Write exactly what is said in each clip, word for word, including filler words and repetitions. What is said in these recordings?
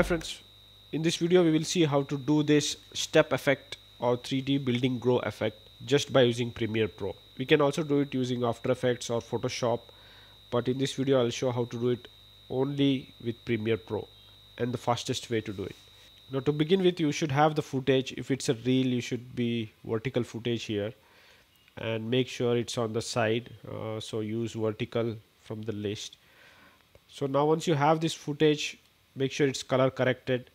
Hi friends, in this video we will see how to do this step effect or three D building grow effect just by using Premiere Pro. We can also do it using After Effects or Photoshop, but in this video I'll show how to do it only with Premiere Pro and the fastest way to do it. Now to begin with, you should have the footage. If it's a reel, you should be vertical footage here and make sure it's on the side, uh, so use vertical from the list. So now once you have this footage, make sure it's color corrected,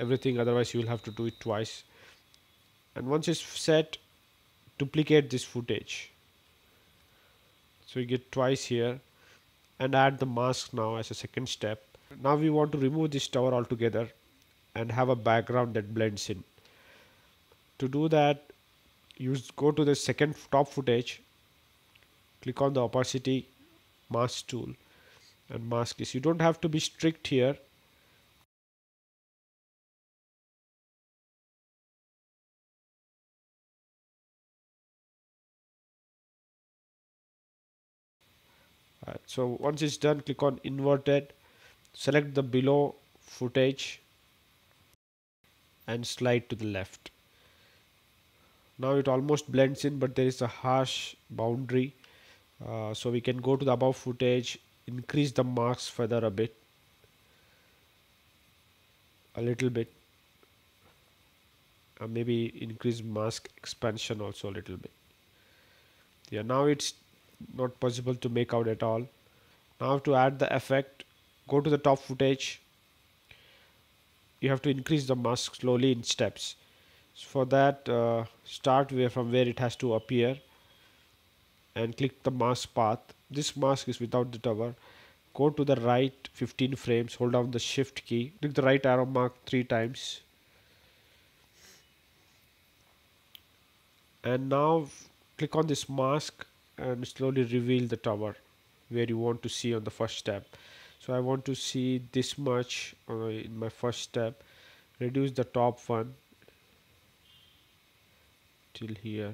everything, otherwise you will have to do it twice. And once it's set, duplicate this footage, so you get twice here, and add the mask now as a second step. Now we want to remove this tower altogether and have a background that blends in. To do that, you go to the second top footage, click on the opacity mask tool and mask this. You don't have to be strict here. Right, so once it's done, click on inverted, select the below footage and slide to the left. Now it almost blends in, but there is a harsh boundary, uh, so we can go to the above footage, increase the marks further a bit, a little bit, and maybe increase mask expansion also a little bit. Yeah, now it's not possible to make out at all. Now to add the effect, go to the top footage. You have to increase the mask slowly in steps. So for that, uh, start where from where it has to appear and click the mask path. This mask is without the tower. Go to the right fifteen frames, hold down the shift key, click the right arrow mark three times, and now click on this mask and slowly reveal the tower where you want to see on the first step. So I want to see this much uh, in my first step. Reduce the top one till here,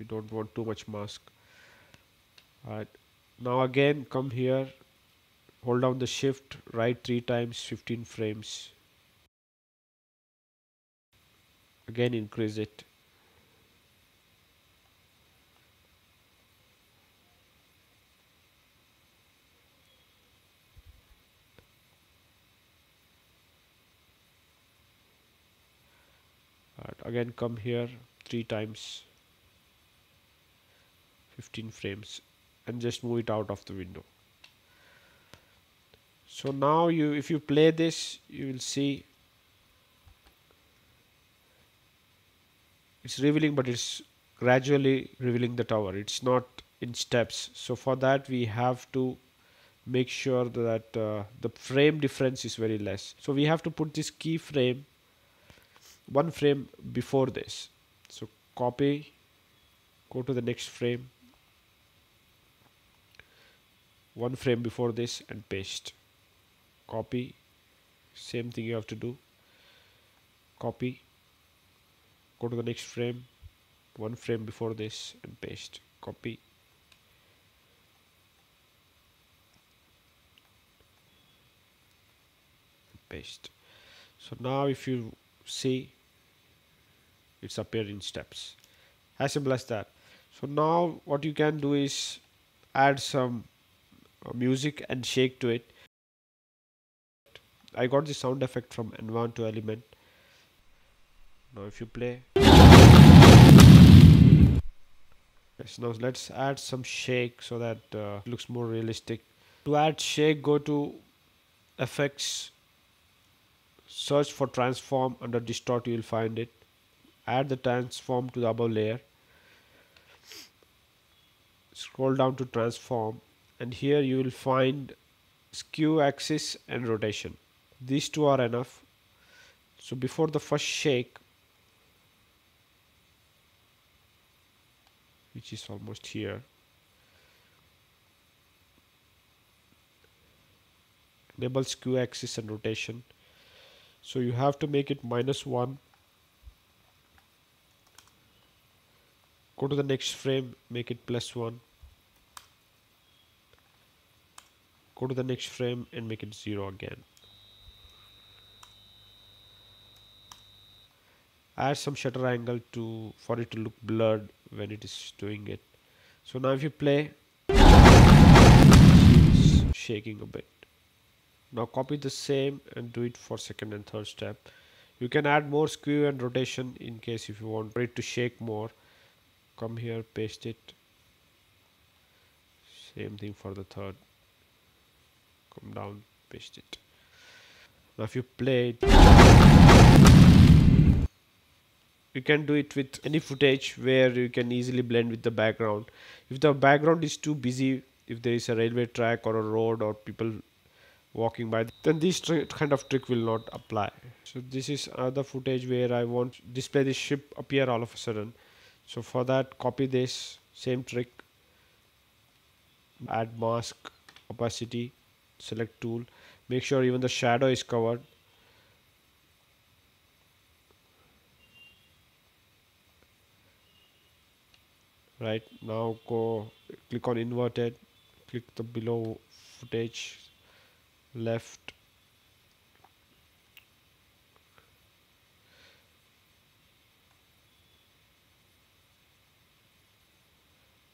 we don't want too much mask. Alright, now again come here, hold down the shift right three times, fifteen frames, again increase it. Alright, again come here three times, fifteen frames, and just move it out of the window. So now you, if you play this, you will see it's revealing, but it's gradually revealing the tower. It's not in steps. So for that, we have to make sure that uh, the frame difference is very less. So we have to put this keyframe one frame before this. So copy, go to the next frame, one frame before this, and paste. Copy, same thing you have to do. Copy, go to the next frame, one frame before this, and paste. Copy. And paste. So now if you see, it's appeared in steps. As simple as that. So now what you can do is add some music and shake to it. I got the sound effect from Envato element. Now if you play, yes, now let's add some shake so that uh, it looks more realistic. To add shake, go to effects, search for transform, under distort you will find it. Add the transform to the above layer, scroll down to transform, and here you will find skew axis and rotation. These two are enough. So before the first shake, which is almost here, enable skew axis and rotation. So you have to make it minus one. Go to the next frame, make it plus one. Go to the next frame and make it zero again. add some shutter angle to for it to look blurred when it is doing it. So now if you play, it's shaking a bit. Now copy the same and do it for second and third step. You can add more skew and rotation in case if you want for it to shake more. Come here, paste it. Same thing for the third. Come down, paste it. Now if you play it, you can do it with any footage where you can easily blend with the background. If the background is too busy, if there is a railway track or a road or people walking by, then this kind of trick will not apply. So this is other footage where I want to display the ship appear all of a sudden. So for that, copy this same trick, add mask, opacity, select tool, make sure even the shadow is covered. Right now go click on inverted, click the below footage, left,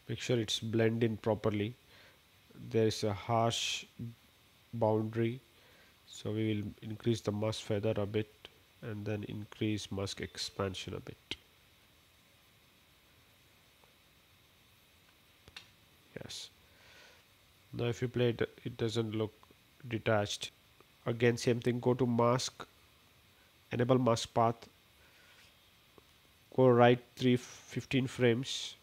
make sure it's blend in properly. There is a harsh boundary, so we will increase the mask feather a bit and then increase mask expansion a bit. Yes, now if you play it, it doesn't look detached. Again same thing, go to mask, enable mask path, go right three fifteen frames.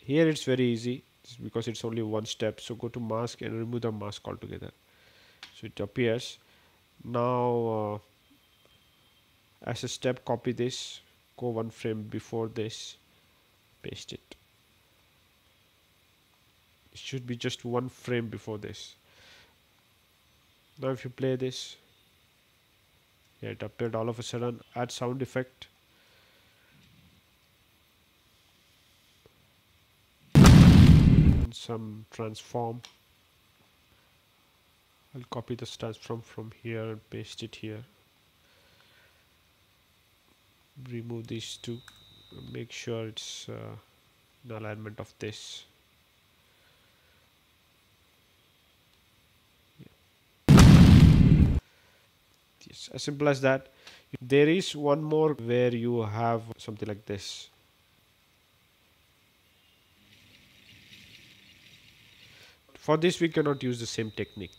Here it's very easy because it's only one step, so go to mask and remove the mask altogether, so it appears. Now uh, as a step, copy this, go one frame before this, paste it. It should be just one frame before this. Now if you play this, yeah, it appeared all of a sudden. Add sound effect. And some transform. I'll copy this transform from here and paste it here. Remove these two. Make sure it's uh, in alignment of this. Yes, as simple as that. There is one more where you have something like this. For this we cannot use the same technique,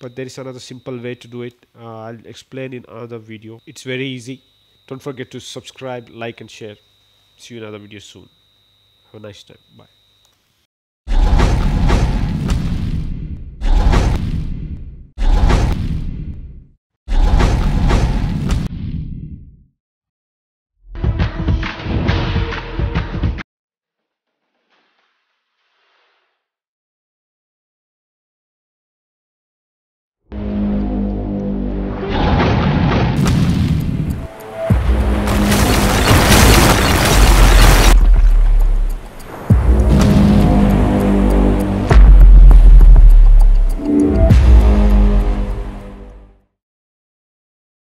but there is another simple way to do it. uh, I'll explain in another video. It's very easy. Don't forget to subscribe, like and share. See you in another video soon. Have a nice time. Bye.